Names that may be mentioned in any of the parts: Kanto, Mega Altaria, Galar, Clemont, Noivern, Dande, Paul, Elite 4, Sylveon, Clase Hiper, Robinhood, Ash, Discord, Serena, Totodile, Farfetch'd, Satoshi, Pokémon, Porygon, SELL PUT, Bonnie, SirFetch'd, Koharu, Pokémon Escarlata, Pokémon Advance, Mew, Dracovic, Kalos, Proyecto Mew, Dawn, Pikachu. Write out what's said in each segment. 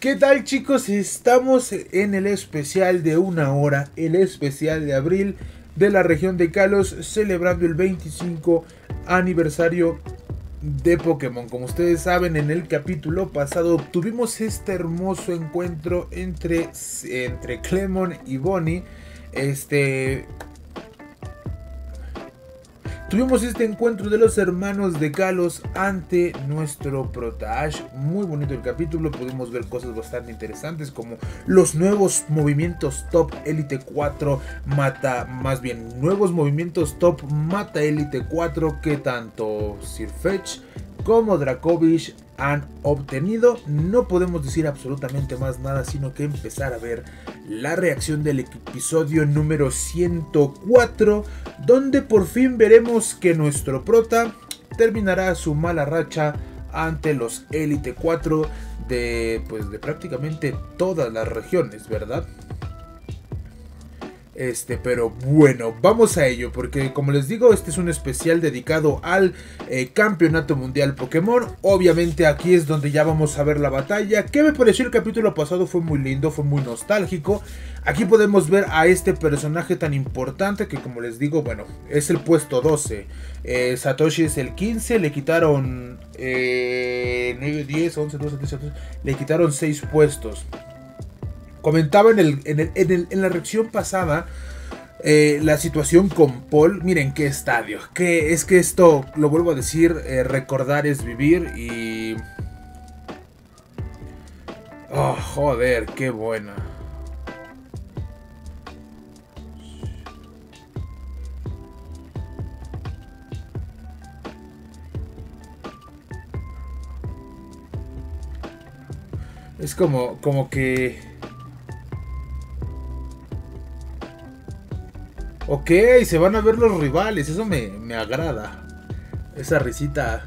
¿Qué tal, chicos? Estamos en el especial de una hora, el especial de abril de la región de Kalos, celebrando el 25 aniversario de Pokémon. Como ustedes saben, en el capítulo pasado tuvimos este hermoso encuentro entre Clemont y Bonnie. Tuvimos este encuentro de los hermanos de Kalos ante nuestro prota Ash. Muy bonito el capítulo, pudimos ver cosas bastante interesantes como los nuevos movimientos top Elite 4 Mata Elite 4 que tanto SirFetch'd como Dracovic han obtenido. No podemos decir absolutamente más nada, sino que empezar a ver la reacción del episodio número 104, donde por fin veremos que nuestro prota terminará su mala racha ante los Elite 4 de prácticamente todas las regiones, ¿verdad? Pero bueno, vamos a ello, porque como les digo, este es un especial dedicado al Campeonato Mundial Pokémon. Obviamente aquí es donde ya vamos a ver la batalla. ¿Qué me pareció el capítulo pasado? Fue muy lindo, fue muy nostálgico. Aquí podemos ver a este personaje tan importante que, como les digo, bueno, es el puesto 12. Satoshi es el 15, le quitaron 9, 10, 11, 12, 13, 14, le quitaron 6 puestos. Comentaba en la reacción pasada la situación con Paul. Miren qué estadio. Que es que esto, lo vuelvo a decir, recordar es vivir y... Oh, joder, qué buena. Es como que... Ok, se van a ver los rivales, eso me agrada. Esa risita.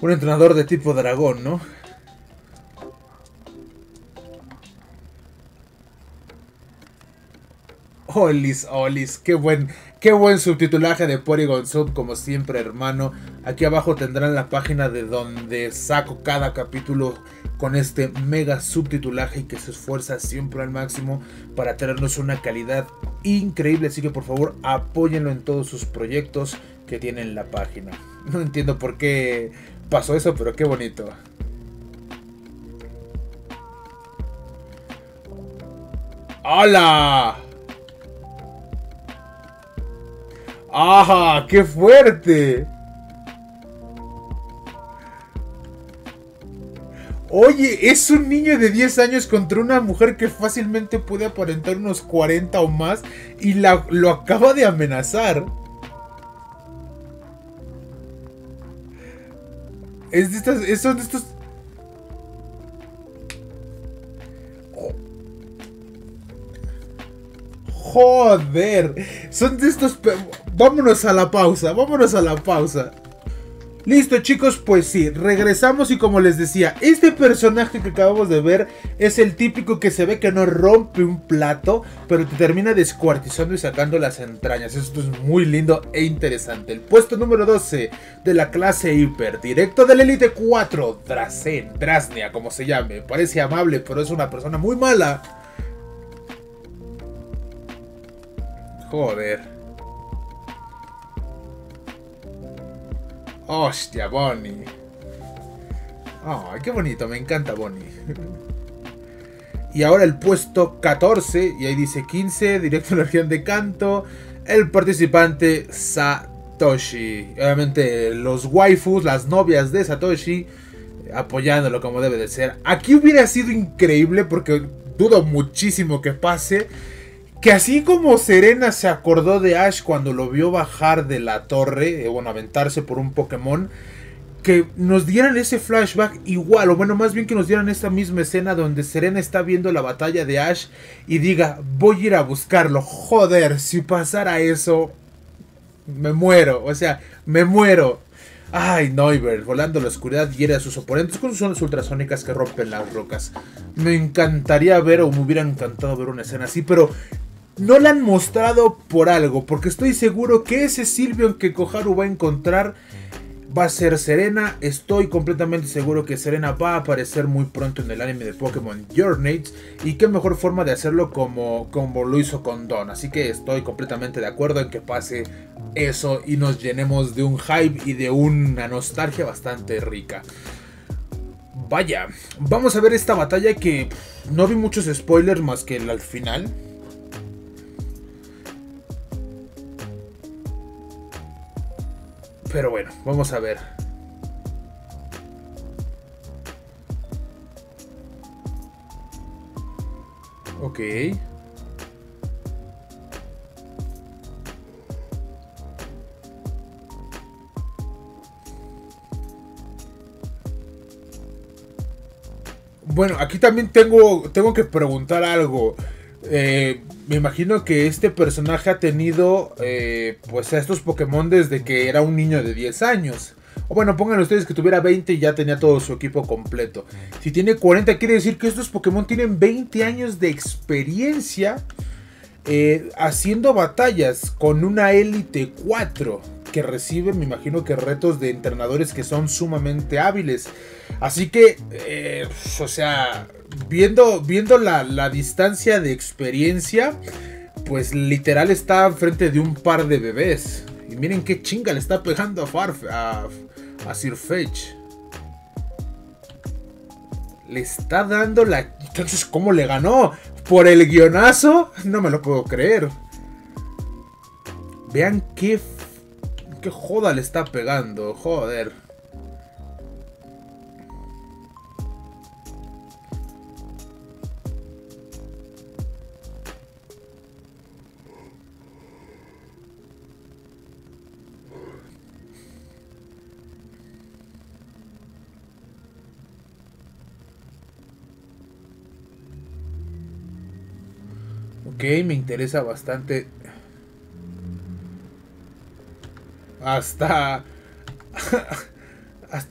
Un entrenador de tipo dragón, ¿no? Olis, olis, qué buen subtitulaje de Porygon Sub, como siempre, hermano. Aquí abajo tendrán la página de donde saco cada capítulo con este mega subtitulaje que se esfuerza siempre al máximo para traernos una calidad increíble. Así que por favor, apóyenlo en todos sus proyectos que tienen la página. No entiendo por qué pasó eso, pero qué bonito. ¡Hola! ¡Ah! ¡Qué fuerte! Oye, es un niño de 10 años contra una mujer que fácilmente puede aparentar unos 40 o más y lo acaba de amenazar. Son de estos... Joder, son de estos... Vámonos a la pausa, vámonos a la pausa. Listo, chicos, pues sí, regresamos y como les decía, este personaje que acabamos de ver es el típico que se ve que no rompe un plato, pero te termina descuartizando y sacando las entrañas. Esto es muy lindo e interesante. El puesto número 12 de la clase hiper, directo del Elite 4, Drasna, como se llame. Parece amable, pero es una persona muy mala. Joder. ¡Hostia, Bonnie! ¡Ay, qué bonito! Me encanta Bonnie. Y ahora el puesto 14, y ahí dice 15, directo a la región de Kanto. El participante Satoshi. Obviamente los waifus, las novias de Satoshi, apoyándolo como debe de ser. Aquí hubiera sido increíble, porque dudo muchísimo que pase, que así como Serena se acordó de Ash cuando lo vio bajar de la torre, bueno, aventarse por un Pokémon, que nos dieran ese flashback igual, o bueno, más bien que nos dieran esta misma escena donde Serena está viendo la batalla de Ash y diga, voy a ir a buscarlo. Joder, si pasara eso, me muero, o sea, me muero. Ay, Noivern, volando la oscuridad, hiere a sus oponentes con sus ondas ultrasónicas que rompen las rocas. Me encantaría ver, o me hubiera encantado ver una escena así, pero no la han mostrado por algo, porque estoy seguro que ese Sylveon que Koharu va a encontrar va a ser Serena. Estoy completamente seguro que Serena va a aparecer muy pronto en el anime de Pokémon Journeys. Y qué mejor forma de hacerlo como lo hizo con Dawn. Así que estoy completamente de acuerdo en que pase eso y nos llenemos de un hype y de una nostalgia bastante rica. Vaya, vamos a ver esta batalla que no vi muchos spoilers más que al final. Pero bueno, vamos a ver. Ok. Bueno, aquí también tengo que preguntar algo. Me imagino que este personaje ha tenido pues a estos Pokémon desde que era un niño de 10 años. O bueno, pongan ustedes que tuviera 20 y ya tenía todo su equipo completo. Si tiene 40 quiere decir que estos Pokémon tienen 20 años de experiencia haciendo batallas con una Elite 4. Que recibe, me imagino que retos de entrenadores que son sumamente hábiles. Así que, o sea, viendo la distancia de experiencia, pues literal está frente de un par de bebés. Y miren qué chinga le está pegando a SirFetch'd. Le está dando la... Entonces, ¿cómo le ganó? ¿Por el guionazo? No me lo puedo creer. Vean qué... ¿Qué joda le está pegando? Joder. Ok, me interesa bastante... Hasta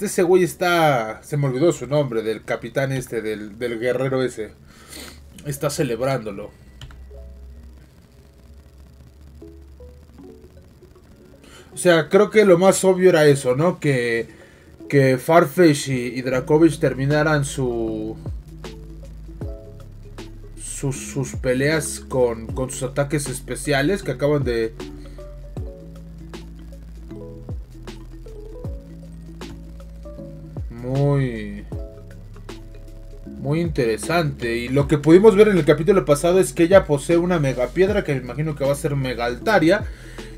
ese güey está... Se me olvidó su nombre, del capitán este, del guerrero ese. Está celebrándolo. O sea, creo que lo más obvio era eso, ¿no? Que Farfetch'd y Dracovic terminaran sus peleas con sus ataques especiales que acaban de... Muy interesante. Y lo que pudimos ver en el capítulo pasado es que ella posee una mega piedra que me imagino que va a ser Mega Altaria.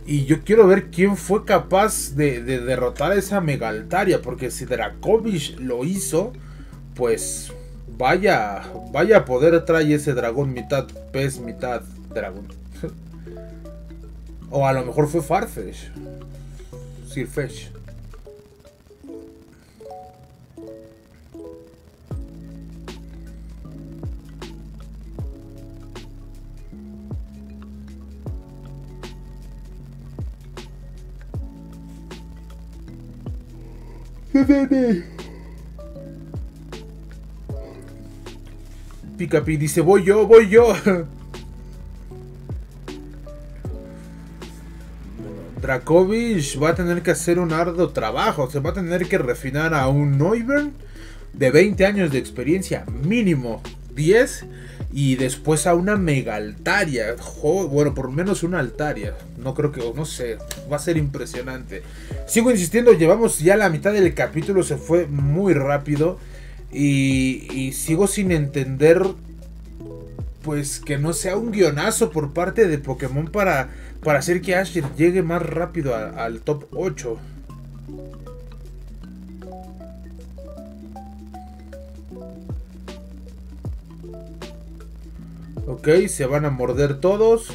Y yo quiero ver quién fue capaz de derrotar a esa Mega Altaria, porque si Dracovic lo hizo, pues vaya poder trae ese dragón, mitad pez, mitad dragón. O a lo mejor fue Farfetch'd, SirFetch'd. Picapi dice, voy yo. Dracovic va a tener que hacer un arduo trabajo. Se va a tener que refinar a un Noivern de 20 años de experiencia, mínimo 10, y después a una Mega Altaria. Bueno, por lo menos una Altaria. No creo que, no sé, va a ser impresionante. Sigo insistiendo, llevamos ya la mitad del capítulo, se fue muy rápido. Y sigo sin entender, pues, que no sea un guionazo por parte de Pokémon para hacer que Ash llegue más rápido al top 8. Ok, se van a morder todos.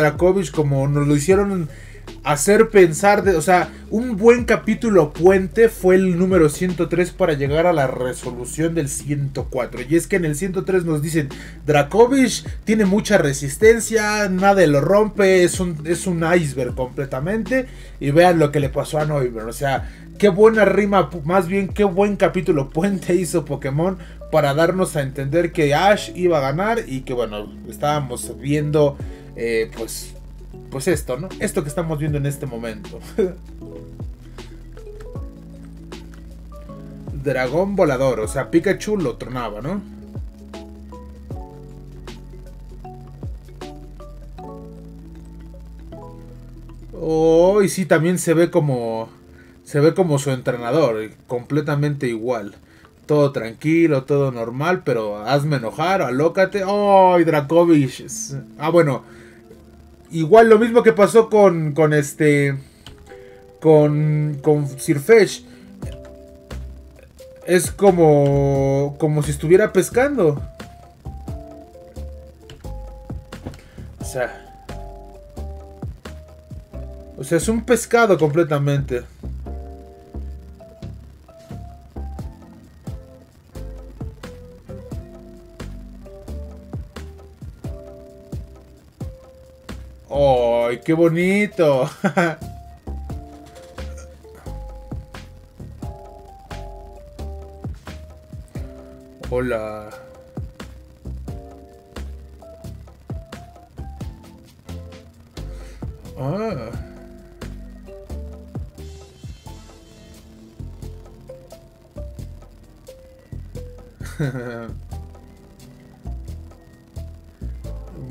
Dracovic como nos lo hicieron hacer pensar, o sea, un buen capítulo puente fue el número 103 para llegar a la resolución del 104. Y es que en el 103 nos dicen, Dracovic tiene mucha resistencia, nada lo rompe, es un iceberg completamente. Y vean lo que le pasó a Noivern, o sea, qué buena rima, más bien qué buen capítulo puente hizo Pokémon para darnos a entender que Ash iba a ganar y que bueno, estábamos viendo pues esto, ¿no? Esto que estamos viendo en este momento. Dragón volador, o sea, Pikachu lo tronaba, ¿no? Oh, y sí, también se ve como su entrenador, completamente igual. Todo tranquilo, todo normal, pero hazme enojar, alócate. ¡Oh, Dracovic! Ah, bueno. Igual lo mismo que pasó con SirFetch'd. Es como si estuviera pescando. O sea, es un pescado completamente. ¡Ay, qué bonito! Hola. Ah.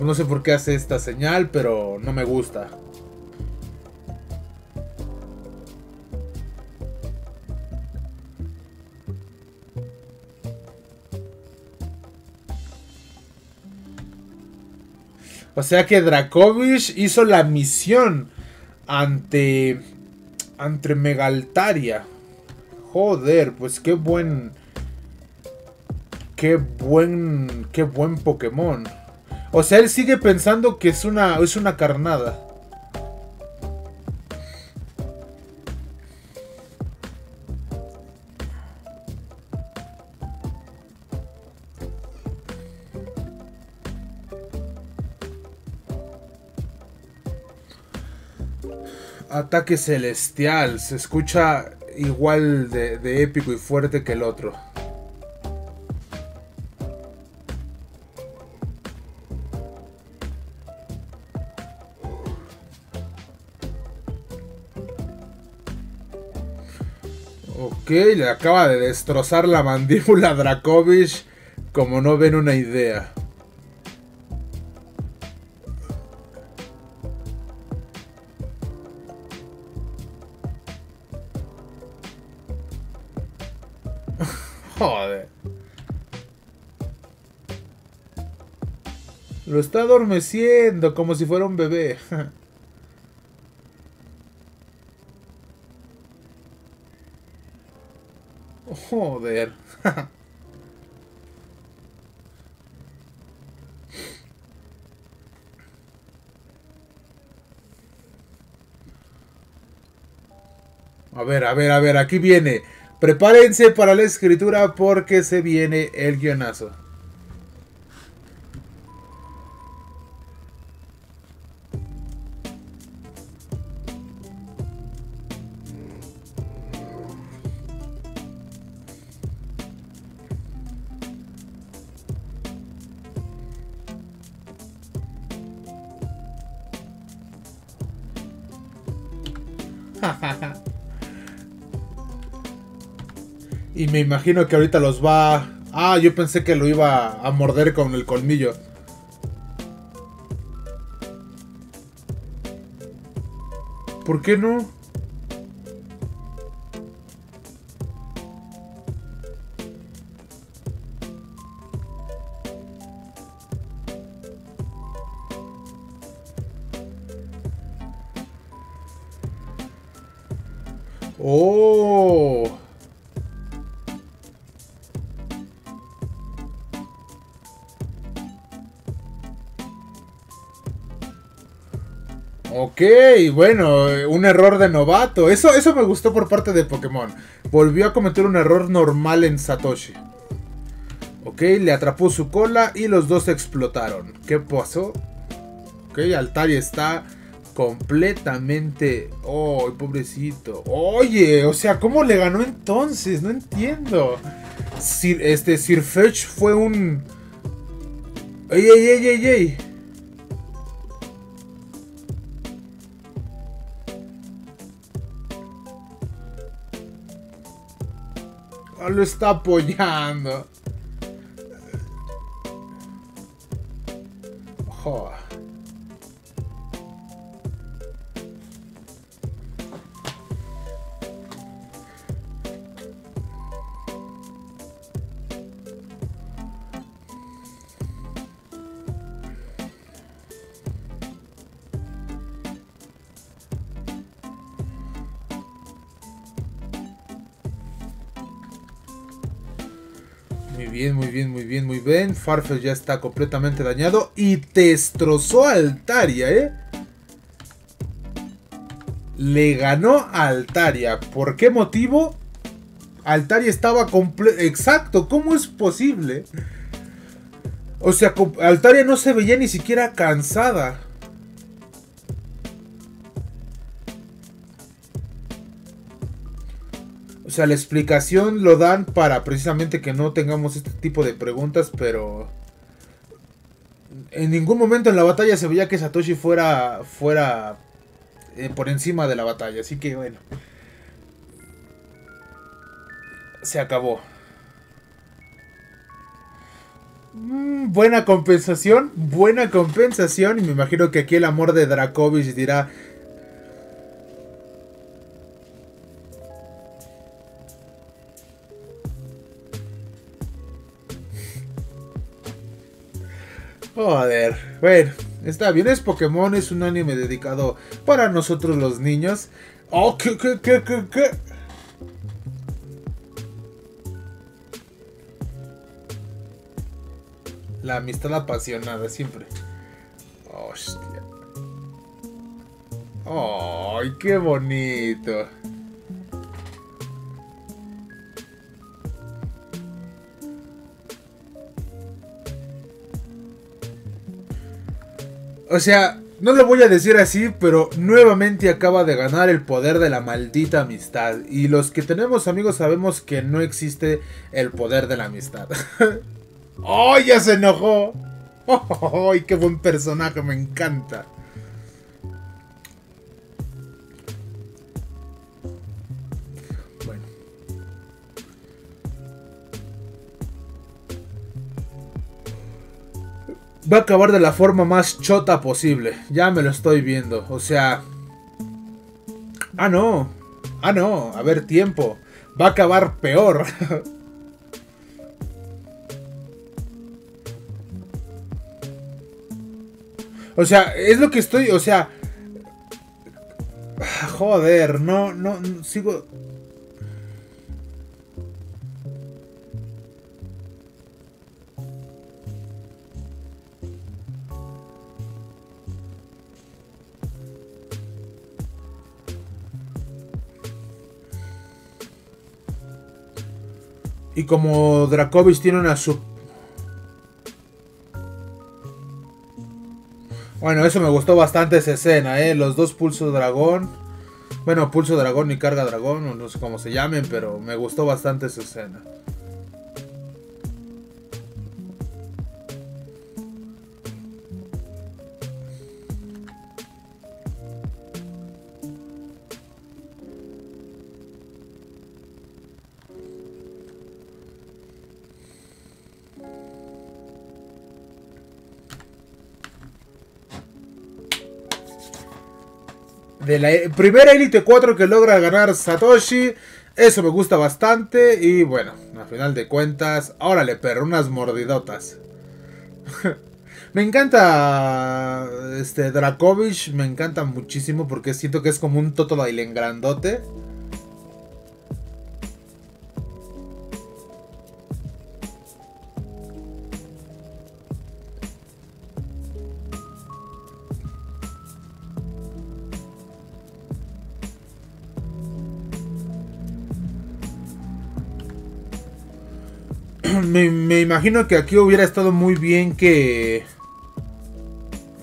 No sé por qué hace esta señal, pero no me gusta. O sea que Dracovic hizo la misión ante Mega Altaria. Joder, pues qué buen Pokémon. O sea, él sigue pensando que es una carnada. Ataque celestial. Se escucha igual de épico y fuerte que el otro. Okay, le acaba de destrozar la mandíbula a Dracovic, como no ven una idea. Joder. Lo está adormeciendo como si fuera un bebé. Joder. A ver, aquí viene. Prepárense para la escritura porque se viene el guionazo. Y me imagino que ahorita los va... Ah, yo pensé que lo iba a morder con el colmillo. ¿Por qué no? Oh. Ok, bueno, un error de novato. Eso me gustó por parte de Pokémon. Volvió a cometer un error normal en Satoshi. Ok, le atrapó su cola y los dos explotaron. ¿Qué pasó? Ok, Altaria está completamente... ¡Oh, pobrecito! Oye, o sea, ¿cómo le ganó entonces? No entiendo. SirFetch'd fue un... ¡Ey, ey, ey, ey, ey! Oh, lo está apoyando. Oh. Muy bien. Farfetch'd ya está completamente dañado y destrozó a Altaria, ¿eh? Le ganó a Altaria. ¿Por qué motivo? Altaria estaba completo. Exacto, ¿cómo es posible? O sea, Altaria no se veía ni siquiera cansada. O sea, la explicación lo dan para precisamente que no tengamos este tipo de preguntas, pero... En ningún momento en la batalla se veía que Satoshi fuera por encima de la batalla, así que bueno. Se acabó. Buena compensación, y me imagino que aquí el amor de Dracovic dirá... Joder, bueno, está bien, es Pokémon, es un anime dedicado para nosotros los niños. Oh, ¿qué? La amistad apasionada, siempre. Hostia. Ay, qué bonito. O sea, no lo voy a decir así, pero nuevamente acaba de ganar el poder de la maldita amistad. Y los que tenemos amigos sabemos que no existe el poder de la amistad. ¡Oh, ya se enojó! ¡Oh, qué buen personaje! Me encanta. Va a acabar de la forma más chota posible. Ya me lo estoy viendo. O sea... Ah, no. A ver, tiempo. Va a acabar peor. O sea, es lo que estoy... O sea... Joder, no sigo... Y como Dracovic tiene una sub... Bueno, eso me gustó bastante esa escena, ¿eh? Los dos pulso dragón. Bueno, pulso dragón y carga dragón, no sé cómo se llamen, pero me gustó bastante esa escena. De la primera Elite 4 que logra ganar Satoshi. Eso me gusta bastante. Y bueno, al final de cuentas... ¡Órale, perro! Unas mordidotas. Me encanta... Dracovic me encanta muchísimo porque siento que es como un Totodile en grandote. Me imagino que aquí hubiera estado muy bien que...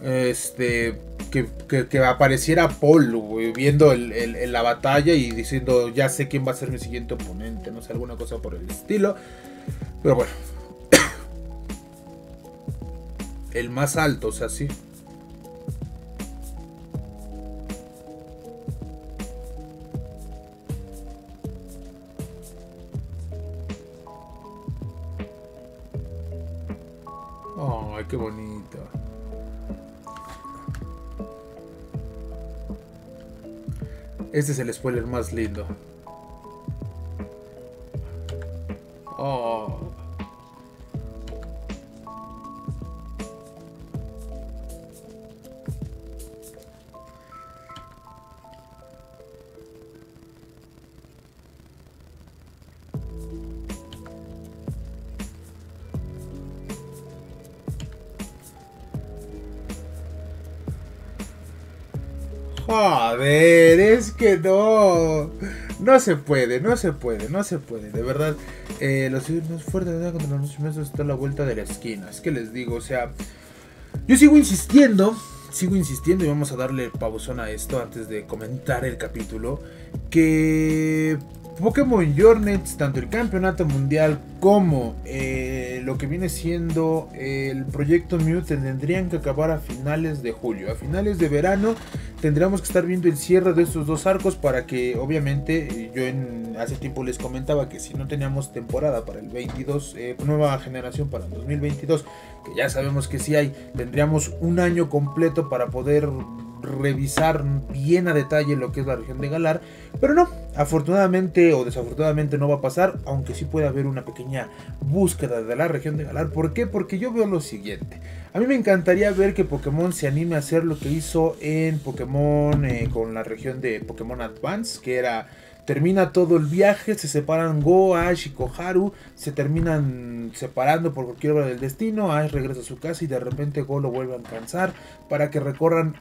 Que apareciera Paul, güey, viendo la batalla y diciendo, ya sé quién va a ser mi siguiente oponente, no sé, alguna cosa por el estilo. Pero bueno. El más alto, o sea, sí. Ay, qué bonito. Este es el spoiler más lindo. Oh. Joder, es que no. No se puede, de verdad. Los más fuertes contra los inmensos está a la vuelta de la esquina. Es que les digo, o sea, yo sigo insistiendo y vamos a darle pausón a esto antes de comentar el capítulo. Que Pokémon Journeys, tanto el campeonato mundial como lo que viene siendo el proyecto Mew, tendrían que acabar a finales de julio. A finales de verano tendríamos que estar viendo el cierre de estos dos arcos, para que obviamente yo hace tiempo les comentaba que si no teníamos temporada para el 22, nueva generación para el 2022, que ya sabemos que sí hay, tendríamos un año completo para poder revisar bien a detalle lo que es la región de Galar, pero no, afortunadamente o desafortunadamente no va a pasar, aunque sí puede haber una pequeña búsqueda de la región de Galar. ¿Por qué? Porque yo veo lo siguiente: a mí me encantaría ver que Pokémon se anime a hacer lo que hizo en Pokémon con la región de Pokémon Advance, que era... termina todo el viaje, se separan Go, Ash y Koharu, se terminan separando por cualquier obra del destino, Ash regresa a su casa y de repente Go lo vuelve a alcanzar para que recorran,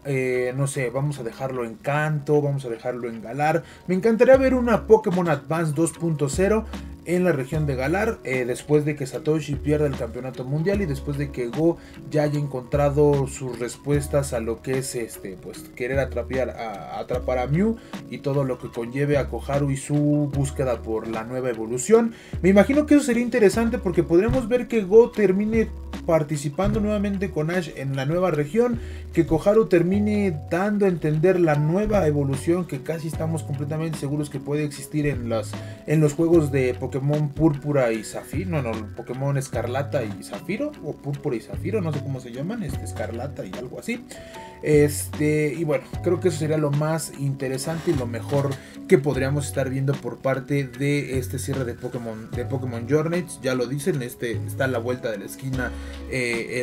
no sé, vamos a dejarlo en Kanto, vamos a dejarlo en Galar. Me encantaría ver una Pokémon Advance 2.0 en la región de Galar, después de que Satoshi pierda el campeonato mundial y después de que Go ya haya encontrado sus respuestas a lo que es pues querer atrapar a Mew y todo lo que conlleve a Koharu y su búsqueda por la nueva evolución. Me imagino que eso sería interesante, porque podríamos ver que Go termine participando nuevamente con Ash en la nueva región, que Koharu termine dando a entender la nueva evolución que casi estamos completamente seguros que puede existir en los juegos de Pokémon Púrpura y Zafiro, no, Pokémon Escarlata y Zafiro, o Púrpura y Zafiro, no sé cómo se llaman, Escarlata y algo así. Y bueno, creo que eso sería lo más interesante y lo mejor que podríamos estar viendo por parte de este cierre de Pokémon Journeys. Ya lo dicen, está a la vuelta de la esquina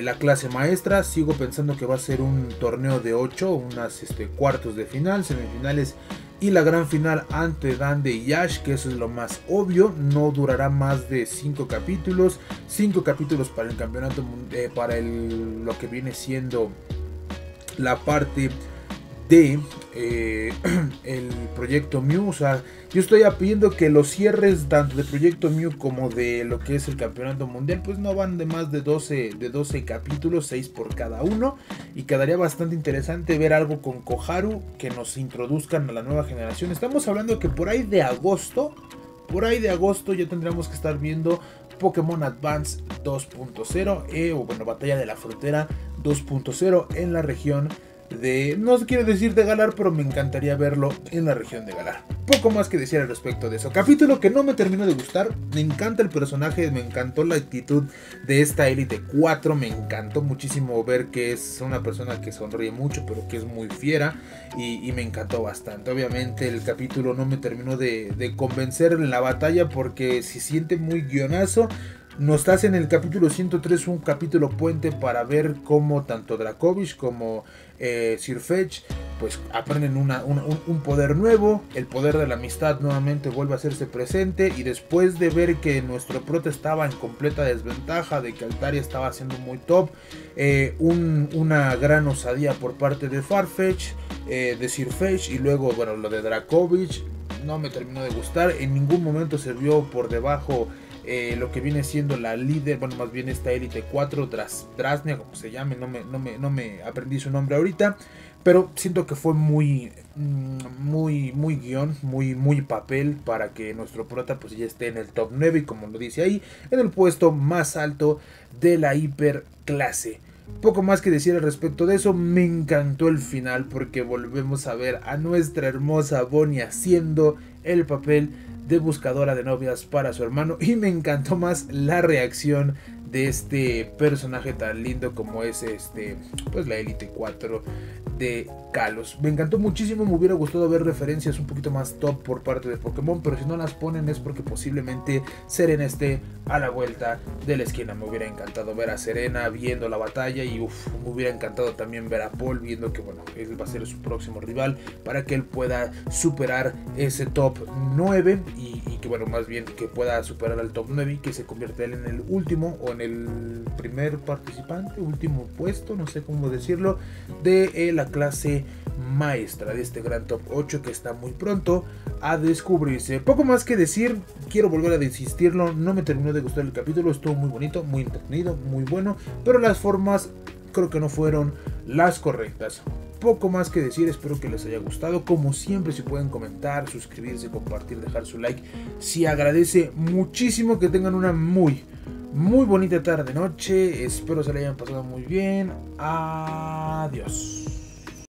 la clase maestra. Sigo pensando que va a ser un torneo de 8, unas cuartos de final, semifinales y la gran final ante Dande y Ash, que eso es lo más obvio. No durará más de 5 capítulos. 5 capítulos para el campeonato, lo que viene siendo la parte de el proyecto Mew. O sea, yo estoy pidiendo que los cierres tanto de proyecto Mew como de lo que es el campeonato mundial pues no van de más de 12 capítulos, 6 por cada uno, y quedaría bastante interesante ver algo con Koharu, que nos introduzcan a la nueva generación. Estamos hablando que por ahí de agosto ya tendremos que estar viendo Pokémon Advance 2.0 o bueno, Batalla de la Frontera 2.0 en la región de, no quiero decir de Galar, pero me encantaría verlo en la región de Galar. Poco más que decir al respecto de eso. Capítulo que no me terminó de gustar. Me encanta el personaje, me encantó la actitud de esta Elite 4. Me encantó muchísimo ver que es una persona que sonríe mucho, pero que es muy fiera. Y me encantó bastante. Obviamente el capítulo no me terminó de convencer en la batalla, porque se siente muy guionazo. Nos hacen en el capítulo 103 un capítulo puente para ver cómo tanto Dracovic como SirFetch'd pues aprenden un poder nuevo. El poder de la amistad nuevamente vuelve a hacerse presente, y después de ver que nuestro prota estaba en completa desventaja, de que Altaria estaba siendo muy top, una gran osadía por parte de Farfetch, de SirFetch'd, y luego bueno, lo de Dracovic no me terminó de gustar. En ningún momento se vio por debajo lo que viene siendo la líder, bueno, más bien esta Elite 4, Drasna, como se llame, no me aprendí su nombre ahorita, pero siento que fue muy guión, muy papel para que nuestro prota pues ya esté en el top 9 y, como lo dice ahí, en el puesto más alto de la hiperclase. Poco más que decir al respecto de eso. Me encantó el final porque volvemos a ver a nuestra hermosa Bonnie haciendo el papel de buscadora de novias para su hermano, y me encantó más la reacción de este personaje tan lindo como es pues la Elite 4 de Kalos. Me encantó muchísimo, me hubiera gustado ver referencias un poquito más top por parte de Pokémon, pero si no las ponen es porque posiblemente Serena esté a la vuelta de la esquina. Me hubiera encantado ver a Serena viendo la batalla y me hubiera encantado también ver a Paul viendo que, bueno, él va a ser su próximo rival para que él pueda superar ese top 9 y que, bueno, más bien que pueda superar al top 9 y que se convierta él en el último o en el primer participante, último puesto, no sé cómo decirlo, de la clase maestra de este gran top 8 que está muy pronto a descubrirse. Poco más que decir, quiero volver a insistirlo, no me terminó de gustar el capítulo, estuvo muy bonito, muy entretenido, muy bueno, pero las formas creo que no fueron las correctas. Poco más que decir, espero que les haya gustado. Como siempre, si pueden comentar, suscribirse, compartir, dejar su like, se agradece muchísimo. Que tengan una muy bonita tarde, noche, espero se la hayan pasado muy bien, adiós.